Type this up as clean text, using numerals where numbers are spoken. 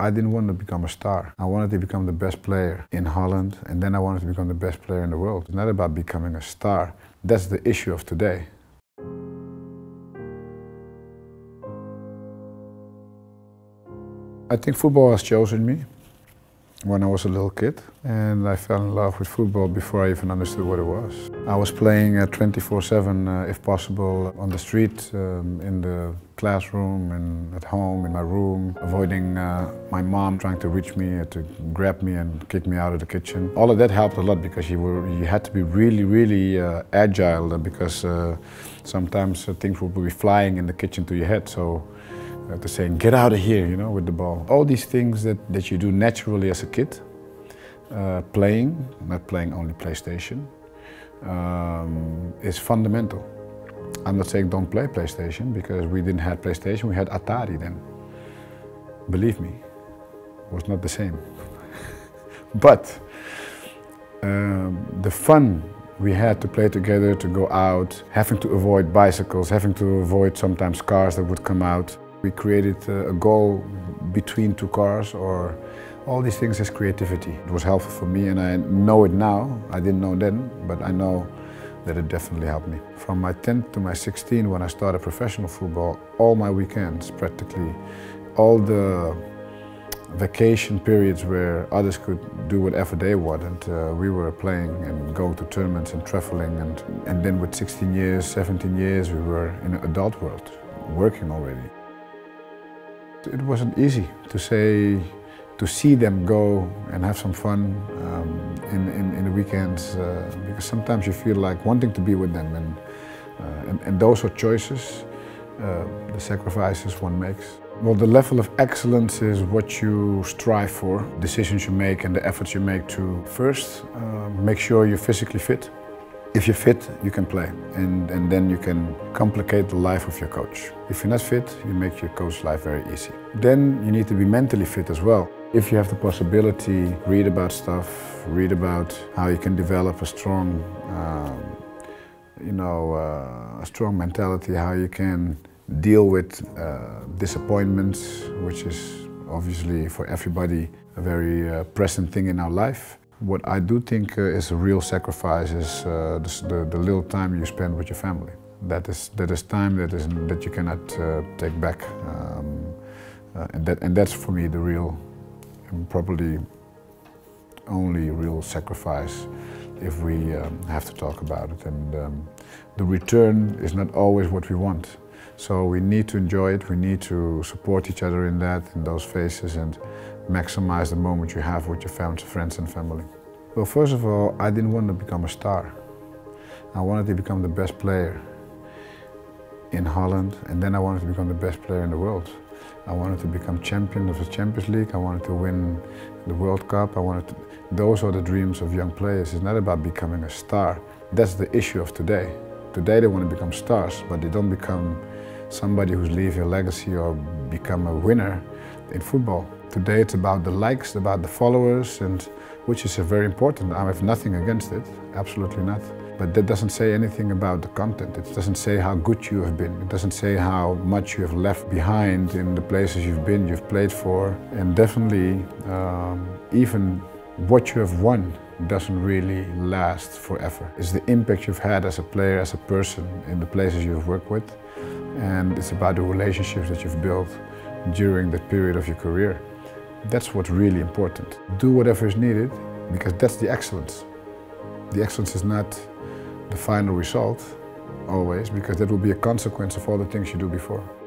I didn't want to become a star. I wanted to become the best player in Holland, and then I wanted to become the best player in the world. It's not about becoming a star. That's the issue of today. I think football has chosen me when I was a little kid, and I fell in love with football before I even understood what it was. I was playing 24/7, if possible, on the street, in the classroom, and at home, in my room, avoiding my mom trying to reach me, to grab me and kick me out of the kitchen. All of that helped a lot because you had to be really, really agile, because sometimes things would be flying in the kitchen to your head. So after saying, get out of here, you know, with the ball. All these things that you do naturally as a kid, playing, not playing only PlayStation, is fundamental. I'm not saying don't play PlayStation, because we didn't have PlayStation, we had Atari then. Believe me, it was not the same. But the fun we had to play together, to go out, having to avoid bicycles, having to avoid sometimes cars that would come out. We created a goal between two cars, or all these things as creativity. It was helpful for me, and I know it now. I didn't know then, but I know that it definitely helped me. From my 10th to my 16th, when I started professional football, all my weekends practically, all the vacation periods where others could do whatever they wanted, we were playing and going to tournaments and traveling, and then with 16 years, 17 years, we were in an adult world, working already. It wasn't easy to see them go and have some fun in the weekends, because sometimes you feel like wanting to be with them, and those are choices, the sacrifices one makes. Well, the level of excellence is what you strive for, decisions you make and the efforts you make to first make sure you're physically fit. If you're fit, you can play, and then you can complicate the life of your coach. If you're not fit, you make your coach's life very easy. Then you need to be mentally fit as well. If you have the possibility, read about stuff, read about how you can develop a strong, a strong mentality, how you can deal with disappointments, which is obviously for everybody a very present thing in our life. What I do think is a real sacrifice is the little time you spend with your family. That is time that you cannot take back, and that's for me the real, and probably only real sacrifice, if we have to talk about it. And the return is not always what we want, so we need to enjoy it. We need to support each other in that, in those phases, and maximize the moment you have with your friends and family. Well, first of all, I didn't want to become a star. I wanted to become the best player in Holland, and then I wanted to become the best player in the world. I wanted to become champion of the Champions League. I wanted to win the World Cup. Those are the dreams of young players. It's not about becoming a star. That's the issue of today. Today they want to become stars, but they don't become somebody who's leaving a legacy or become a winner in football. Today it's about the likes, about the followers, and which is very important. I have nothing against it, absolutely not. But that doesn't say anything about the content. It doesn't say how good you have been. It doesn't say how much you have left behind in the places you've been, you've played for. And definitely, even what you have won doesn't really last forever. It's the impact you've had as a player, as a person, in the places you've worked with. And it's about the relationships that you've built during that period of your career. That's what's really important. Do whatever is needed, because that's the excellence. The excellence is not the final result, always, because that will be a consequence of all the things you do before.